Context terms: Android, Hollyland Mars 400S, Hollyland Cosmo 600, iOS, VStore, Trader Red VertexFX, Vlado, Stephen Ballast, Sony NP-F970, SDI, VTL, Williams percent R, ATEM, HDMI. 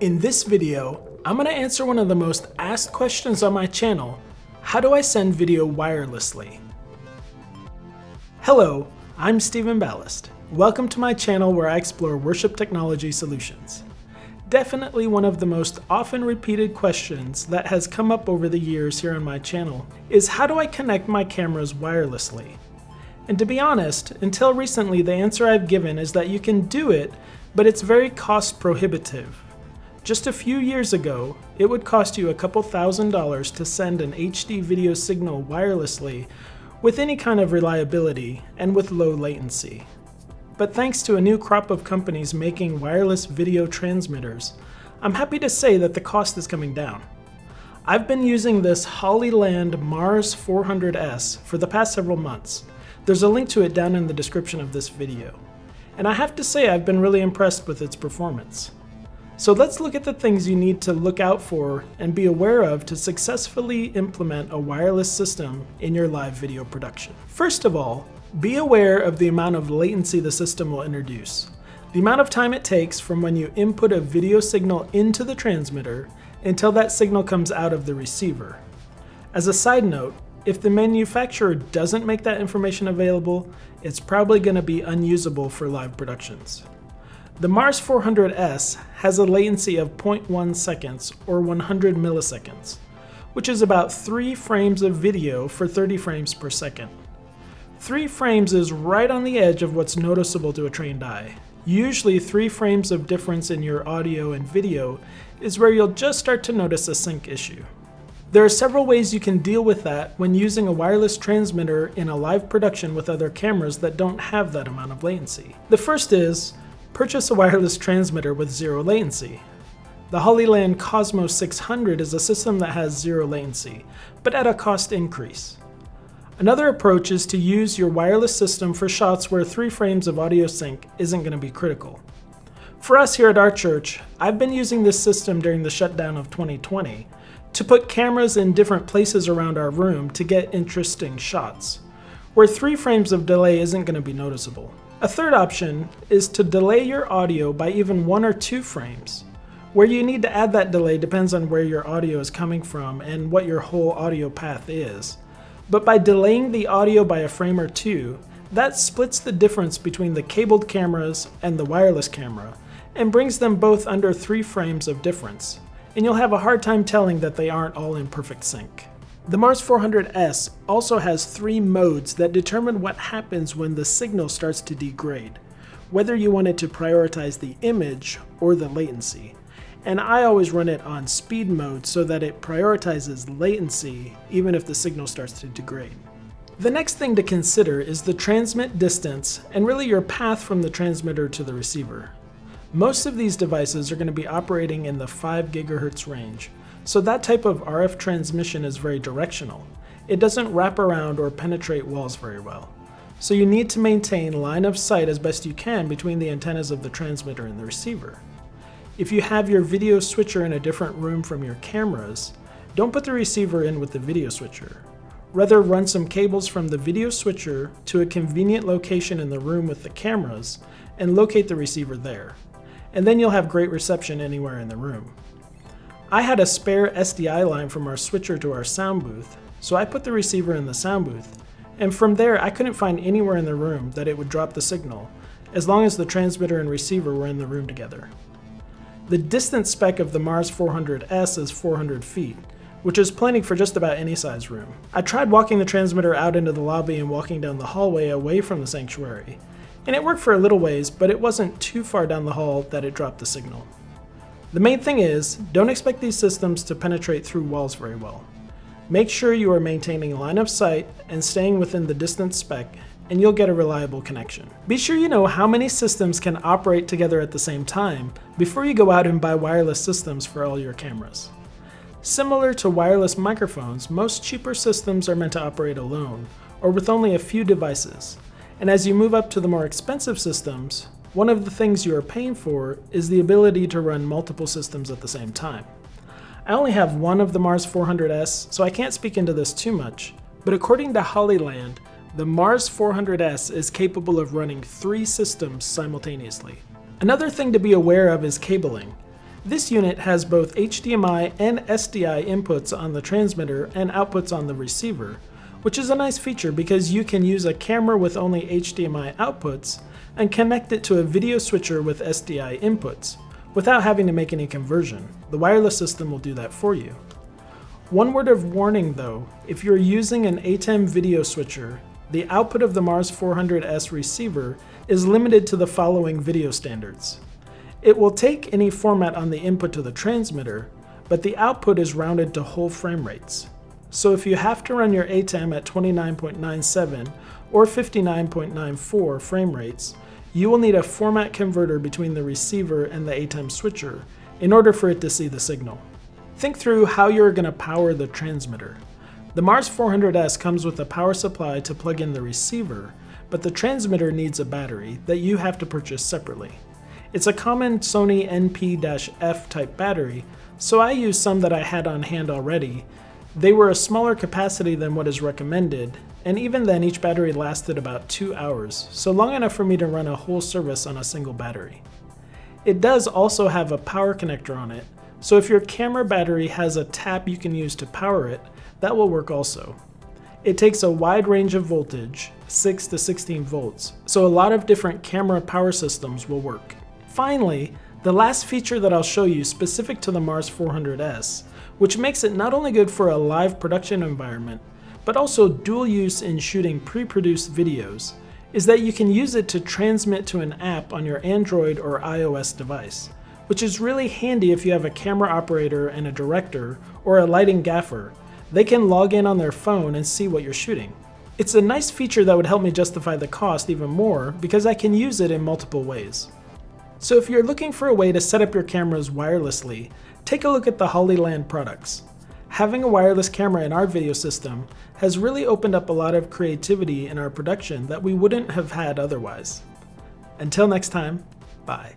In this video, I'm going to answer one of the most asked questions on my channel: how do I send video wirelessly? Hello, I'm Stephen Ballast. Welcome to my channel where I explore worship technology solutions. Definitely one of the most often repeated questions that has come up over the years here on my channel is, how do I connect my cameras wirelessly? And to be honest, until recently the answer I've given is that you can do it, but it's very cost prohibitive. Just a few years ago, it would cost you a couple $1,000s to send an HD video signal wirelessly with any kind of reliability and with low latency. But thanks to a new crop of companies making wireless video transmitters, I'm happy to say that the cost is coming down. I've been using this Hollyland Mars 400S for the past several months. There's a link to it down in the description of this video. And I have to say I've been really impressed with its performance. So let's look at the things you need to look out for and be aware of to successfully implement a wireless system in your live video production. First of all, be aware of the amount of latency the system will introduce. The amount of time it takes from when you input a video signal into the transmitter until that signal comes out of the receiver. As a side note, if the manufacturer doesn't make that information available, it's probably going to be unusable for live productions. The Mars 400S has a latency of 0.1 seconds or 100 milliseconds, which is about 3 frames of video for 30 frames per second. 3 frames is right on the edge of what's noticeable to a trained eye. Usually 3 frames of difference in your audio and video is where you'll just start to notice a sync issue. There are several ways you can deal with that when using a wireless transmitter in a live production with other cameras that don't have that amount of latency. The first is, purchase a wireless transmitter with zero latency. The Hollyland Cosmo 600 is a system that has zero latency, but at a cost increase. Another approach is to use your wireless system for shots where 3 frames of audio sync isn't going to be critical. For us here at our church, I've been using this system during the shutdown of 2020 to put cameras in different places around our room to get interesting shots, where 3 frames of delay isn't going to be noticeable. A third option is to delay your audio by even 1 or 2 frames. Where you need to add that delay depends on where your audio is coming from and what your whole audio path is. But by delaying the audio by a frame or 2, that splits the difference between the cabled cameras and the wireless camera and brings them both under 3 frames of difference. And you'll have a hard time telling that they aren't all in perfect sync. The Mars 400S also has 3 modes that determine what happens when the signal starts to degrade, whether you want it to prioritize the image or the latency. And I always run it on speed mode so that it prioritizes latency even if the signal starts to degrade. The next thing to consider is the transmit distance and really your path from the transmitter to the receiver. Most of these devices are going to be operating in the 5 gigahertz range. So that type of RF transmission is very directional. It doesn't wrap around or penetrate walls very well. So you need to maintain line of sight as best you can between the antennas of the transmitter and the receiver. If you have your video switcher in a different room from your cameras, don't put the receiver in with the video switcher. Rather, run some cables from the video switcher to a convenient location in the room with the cameras and locate the receiver there. And then you'll have great reception anywhere in the room. I had a spare SDI line from our switcher to our sound booth, so I put the receiver in the sound booth, and from there I couldn't find anywhere in the room that it would drop the signal, as long as the transmitter and receiver were in the room together. The distance spec of the Mars 400S is 400 feet, which is plenty for just about any size room. I tried walking the transmitter out into the lobby and walking down the hallway away from the sanctuary, and it worked for a little ways, but it wasn't too far down the hall that it dropped the signal. The main thing is, don't expect these systems to penetrate through walls very well. Make sure you are maintaining line of sight and staying within the distance spec, and you'll get a reliable connection. Be sure you know how many systems can operate together at the same time before you go out and buy wireless systems for all your cameras. Similar to wireless microphones, most cheaper systems are meant to operate alone, or with only a few devices. And as you move up to the more expensive systems, one of the things you are paying for is the ability to run multiple systems at the same time. I only have one of the Mars 400S, so I can't speak into this too much, but according to Hollyland, the Mars 400S is capable of running 3 systems simultaneously. Another thing to be aware of is cabling. This unit has both HDMI and SDI inputs on the transmitter and outputs on the receiver, which is a nice feature because you can use a camera with only HDMI outputs and connect it to a video switcher with SDI inputs, without having to make any conversion. The wireless system will do that for you. One word of warning though, if you're using an ATEM video switcher, the output of the Mars 400S receiver is limited to the following video standards. It will take any format on the input to the transmitter, but the output is rounded to whole frame rates. So if you have to run your ATEM at 29.97 or 59.94 frame rates, you will need a format converter between the receiver and the ATEM switcher in order for it to see the signal. Think through how you're going to power the transmitter. The Mars 400S comes with a power supply to plug in the receiver, but the transmitter needs a battery that you have to purchase separately. It's a common Sony NP-F type battery, so I used some that I had on hand already. They were a smaller capacity than what is recommended, and even then each battery lasted about 2 hours, so long enough for me to run a whole service on a single battery. It does also have a power connector on it, so if your camera battery has a tap you can use to power it, that will work also. It takes a wide range of voltage, 6 to 16 volts, so a lot of different camera power systems will work. Finally, the last feature that I'll show you specific to the Mars 400S, which makes it not only good for a live production environment, but also dual use in shooting pre-produced videos, is that you can use it to transmit to an app on your Android or iOS device, which is really handy if you have a camera operator and a director or a lighting gaffer. They can log in on their phone and see what you're shooting. It's a nice feature that would help me justify the cost even more because I can use it in multiple ways. So if you're looking for a way to set up your cameras wirelessly, take a look at the Hollyland products. Having a wireless camera in our video system has really opened up a lot of creativity in our production that we wouldn't have had otherwise. Until next time, bye.